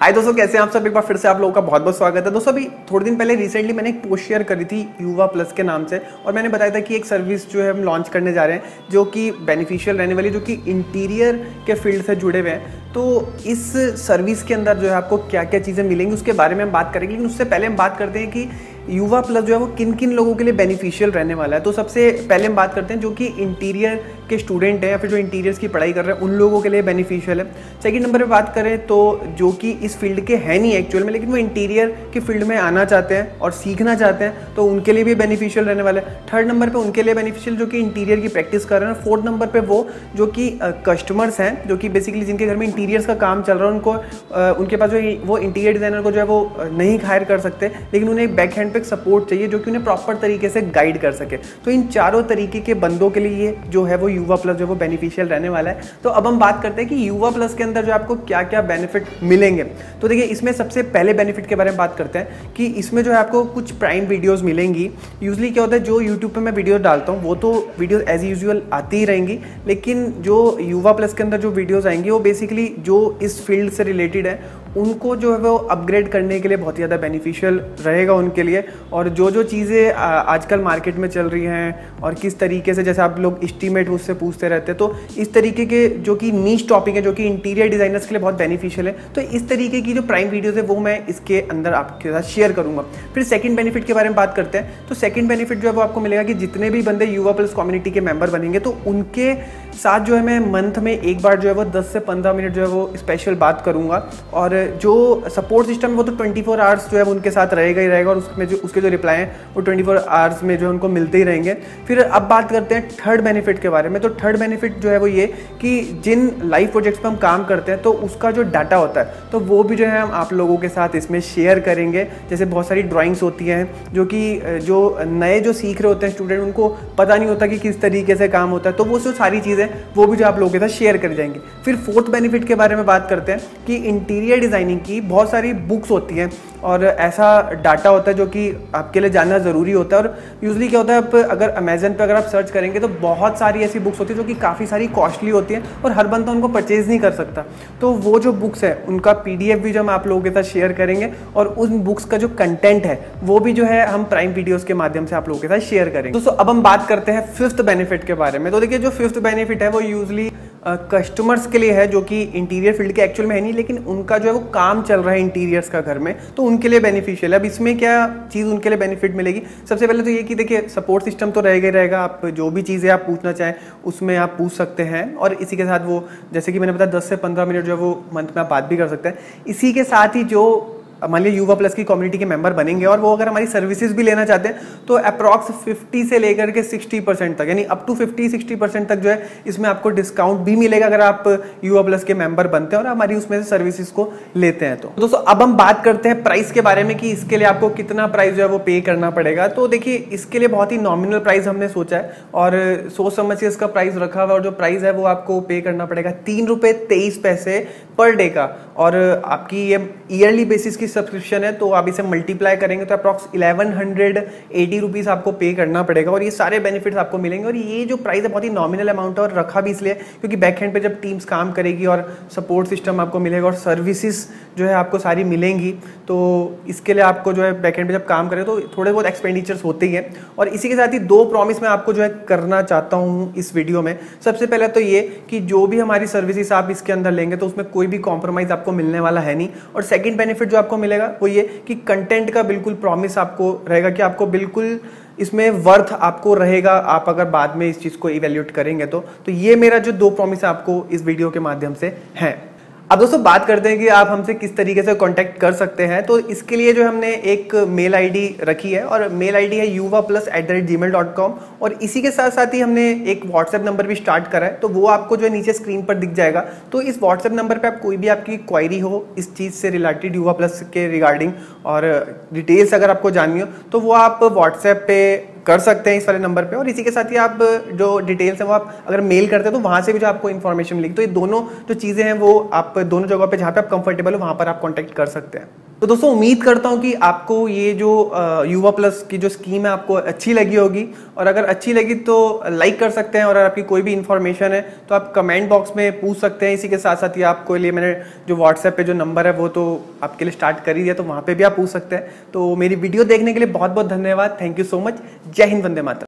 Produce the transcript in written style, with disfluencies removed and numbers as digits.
हाय दोस्तों, कैसे हैं आप सब। एक बार फिर से आप लोगों का बहुत बहुत स्वागत है। दोस्तों, अभी थोड़े दिन पहले रिसेंटली मैंने एक पोस्ट शेयर करी थी युवा प्लस के नाम से, और मैंने बताया था कि एक सर्विस जो है हम लॉन्च करने जा रहे हैं जो कि बेनिफिशियल रहने वाली, जो कि इंटीरियर के फील्ड से जुड़े हुए हैं। तो इस सर्विस के अंदर जो है आपको क्या क्या चीज़ें मिलेंगी उसके बारे में हम बात करेंगे, लेकिन उससे पहले हम बात करते हैं कि युवा प्लस जो है वो किन किन लोगों के लिए बेनिफिशियल रहने वाला है। तो सबसे पहले हम बात करते हैं जो कि इंटीरियर के स्टूडेंट हैं या फिर जो इंटीरियर्स की पढ़ाई कर रहे हैं उन लोगों के लिए बेनिफिशियल है। सेकंड नंबर पे बात करें तो जो कि इस फील्ड के हैं नहीं एक्चुअल में, लेकिन वो इंटीरियर की फील्ड में आना चाहते हैं और सीखना चाहते हैं तो उनके लिए भी बेनिफिशियल रहने वाला है। थर्ड नंबर पर उनके लिए बेनिफिशियल जो कि इंटीरियर की प्रैक्टिस कर रहे हैं। फोर्थ नंबर पर वो जो कि कस्टमर्स हैं, जो कि बेसिकली जिनके घर में इंटीरियर्स का काम चल रहा है, उनको उनके पास जो वो इंटीरियर डिज़ाइनर को जो है वो नहीं हायर कर सकते, लेकिन उन्हें बैक हैंड सपोर्ट चाहिए जो कि उन्हें प्रॉपर तरीके से गाइड कर सके। तो इन चारों तरीके के बंदों के लिए जो है वो युवा प्लस जो है वो बेनिफिशियल रहने वाला है। तो अब हम बात करते हैं कि युवा प्लस के अंदर जो आपको क्या क्या बेनिफिट मिलेंगे। तो देखिए, इसमें सबसे पहले बेनिफिट के बारे में बात करते हैं कि इसमें जो है आपको कुछ प्राइम वीडियोस मिलेंगी। यूजली क्या होता है, जो यूट्यूब पर मैं वीडियो डालता हूँ वो तो वीडियो एज यूजुअल आती ही रहेंगी, लेकिन जो युवा प्लस के अंदर जो वीडियोज आएंगी वो बेसिकली जो इस फील्ड से रिलेटेड है उनको जो है वो अपग्रेड करने के लिए बहुत ज़्यादा बेनिफिशियल रहेगा उनके लिए। और जो जो चीज़ें आजकल मार्केट में चल रही हैं और किस तरीके से, जैसे आप लोग एस्टीमेट उससे पूछते रहते हैं, तो इस तरीके के जो कि नीश टॉपिक है जो कि इंटीरियर डिज़ाइनर्स के लिए बहुत बेनिफिशियल है। तो इस तरीके की जो प्राइम वीडियोज़ है वो मैं इसके अंदर आपके साथ शेयर करूँगा। फिर सेकेंड बेनिफिट के बारे में बात करते हैं। तो सेकेंड बेनिफिट जो है वो आपको मिलेगा कि जितने भी बंदे युवा प्लस कम्युनिटी के मेम्बर बनेंगे तो उनके साथ जो है मैं मंथ में एक बार जो है वो 10 से 15 मिनट जो है वो स्पेशल बात करूँगा। और जो सपोर्ट सिस्टम है वो तो 24 आवर्स जो है उनके साथ रहेगा ही रहेगा, और उसमें जो उसके जो रिप्लाई हैं वो 24 आवर्स में जो है उनको मिलते ही रहेंगे। फिर अब बात करते हैं थर्ड बेनिफिट के बारे में। तो थर्ड बेनिफिट जो है वो ये कि जिन लाइव प्रोजेक्ट्स पर हम काम करते हैं तो उसका जो डाटा होता है तो वो भी जो है हम आप लोगों के साथ इसमें शेयर करेंगे। जैसे बहुत सारी ड्राॅइंग्स होती हैं जो कि जो नए जो सीख रहे होते हैं स्टूडेंट, उनको पता नहीं होता कि किस तरीके से काम होता है, तो वो जो सारी चीज़ें वो भी जो आप लोगों के साथ शेयर कर जाएंगे। फिर फोर्थ बेनिफिट के बारे में बात करते हैं कि इंटीरियर डिज़ाइनिंग की बहुत सारी बुक्स होती हैं और ऐसा डाटा होता है जो कि आपके लिए जानना ज़रूरी होता है। और यूजली क्या होता है, आप अगर अमेजन पर अगर आप सर्च करेंगे तो बहुत सारी ऐसी बुक्स होती है जो कि काफ़ी सारी कॉस्टली होती है और हर बंदा उनको परचेज़ नहीं कर सकता। तो वो जो बुक्स है उनका PDF भी जो हम आप लोगों के साथ शेयर करेंगे, और उन बुक्स का जो कंटेंट है वो भी जो है हम प्राइम वीडियोज़ के माध्यम से आप लोगों के साथ शेयर करेंगे। दोस्तों, अब हम बात करते हैं फिफ्थ बेनिफिट के बारे में। तो देखिए, जो फिफ्थ बेनिफिट है वो यूजली कस्टमर्स के लिए है जो कि इंटीरियर फील्ड के एक्चुअल में है नहीं, लेकिन उनका जो है वो काम चल रहा है इंटीरियर्स का घर में, तो उनके लिए बेनिफिशियल है। अब इसमें क्या चीज़ उनके लिए बेनिफिट मिलेगी, सबसे पहले तो ये कि देखिए सपोर्ट सिस्टम तो रहेगा ही रहेगा, आप जो भी चीज़ें आप पूछना चाहें उसमें आप पूछ सकते हैं। और इसी के साथ वो, जैसे कि मैंने बताया, 10 से 15 मिनट जो है वो मंथ में आप बात भी कर सकते हैं। इसी के साथ ही जो मान लीजिए युवा प्लस की कम्युनिटी के मेंबर बनेंगे और वो अगर हमारी सर्विसेज भी लेना चाहते हैं तो अप्रॉक्स 50 से लेकर के 60% तक, यानी अप टू 50-60% तक जो है इसमें आपको डिस्काउंट भी मिलेगा अगर आप युवा प्लस के मेंबर बनते हैं और हमारी उसमें से सर्विसेज को लेते हैं। तो दोस्तों, अब हम बात करते हैं प्राइस के बारे में कि इसके लिए आपको कितना प्राइस जो है वो पे करना पड़ेगा। तो देखिए, इसके लिए बहुत ही नॉमिनल प्राइस हमने सोचा है और सोच समझ के इसका प्राइस रखा हुआ, और जो प्राइस है वो आपको पे करना पड़ेगा ₹3.23 पर डे का। और आपकी ये ईयरली बेसिस की सब्सक्रिप्शन है, तो आप इसे मल्टीप्लाई करेंगे तो अप्रॉक्स 1180 रुपीज़ आपको पे करना पड़ेगा। और ये सारे बेनिफिट्स आपको मिलेंगे, और ये जो प्राइस है बहुत ही नॉमिनल अमाउंट है, और रखा भी इसलिए क्योंकि बैकहैंड पे जब टीम्स काम करेगी और सपोर्ट सिस्टम आपको मिलेगा और सर्विसेज जो है आपको सारी मिलेंगी, तो इसके लिए आपको जो है बैकहैंड पे जब काम करें तो थोड़े बहुत एक्सपेंडिचर्स होते ही हैं। और इसी के साथ ही 2 प्रॉमिस मैं आपको जो है करना चाहता हूँ इस वीडियो में। सबसे पहले तो ये कि जो भी हमारी सर्विसेज आप इसके अंदर लेंगे तो उसमें कोई भी कॉम्प्रोमाइज़ आपको मिलने वाला है नहीं। और सेकेंड बेनिफिट जो आपको मिलेगा वो ये कि कंटेंट का बिल्कुल प्रॉमिस आपको रहेगा कि आपको बिल्कुल इसमें वर्थ आपको रहेगा, आप अगर बाद में इस चीज़ को इवेल्यूएट करेंगे तो ये मेरा जो 2 प्रॉमिस आपको इस वीडियो के माध्यम से हैं। अब दोस्तों, बात करते हैं कि आप हमसे किस तरीके से कांटेक्ट कर सकते हैं। तो इसके लिए जो हमने एक मेल आईडी रखी है, और मेल आईडी है youvaplus@gmail.com, और इसी के साथ साथ ही हमने एक व्हाट्सएप नंबर भी स्टार्ट करा है, तो वो आपको जो है नीचे स्क्रीन पर दिख जाएगा। तो इस व्हाट्सएप नंबर पे आप कोई भी आपकी क्वायरी हो इस चीज़ से रिलेटेड युवा प्लस के रिगार्डिंग, और डिटेल्स अगर आपको जाननी हो तो वो आप व्हाट्सएप पर कर सकते हैं इस वाले नंबर पे। और इसी के साथ ही आप जो डिटेल्स हैं वो आप अगर मेल करते हैं तो वहाँ से भी जो आपको इन्फॉर्मेशन मिलेगी। तो ये दोनों जो चीज़ें हैं वो आप दोनों जगह पे जहाँ पे आप कंफर्टेबल हो वहाँ पर आप कॉन्टैक्ट कर सकते हैं। तो दोस्तों उम्मीद करता हूं कि आपको ये जो युवा प्लस की जो स्कीम है आपको अच्छी लगी होगी, और अगर अच्छी लगी तो लाइक कर सकते हैं, और अगर आपकी कोई भी इन्फॉर्मेशन है तो आप कमेंट बॉक्स में पूछ सकते हैं। इसी के साथ साथ ही आपको लिए मैंने जो व्हाट्सएप पे जो नंबर है वो तो आपके लिए स्टार्ट कर ही दिया, तो वहाँ पर भी आप पूछ सकते हैं। तो मेरी वीडियो देखने के लिए बहुत बहुत धन्यवाद। Thank you so much. जय हिंद, वंदे मातरम।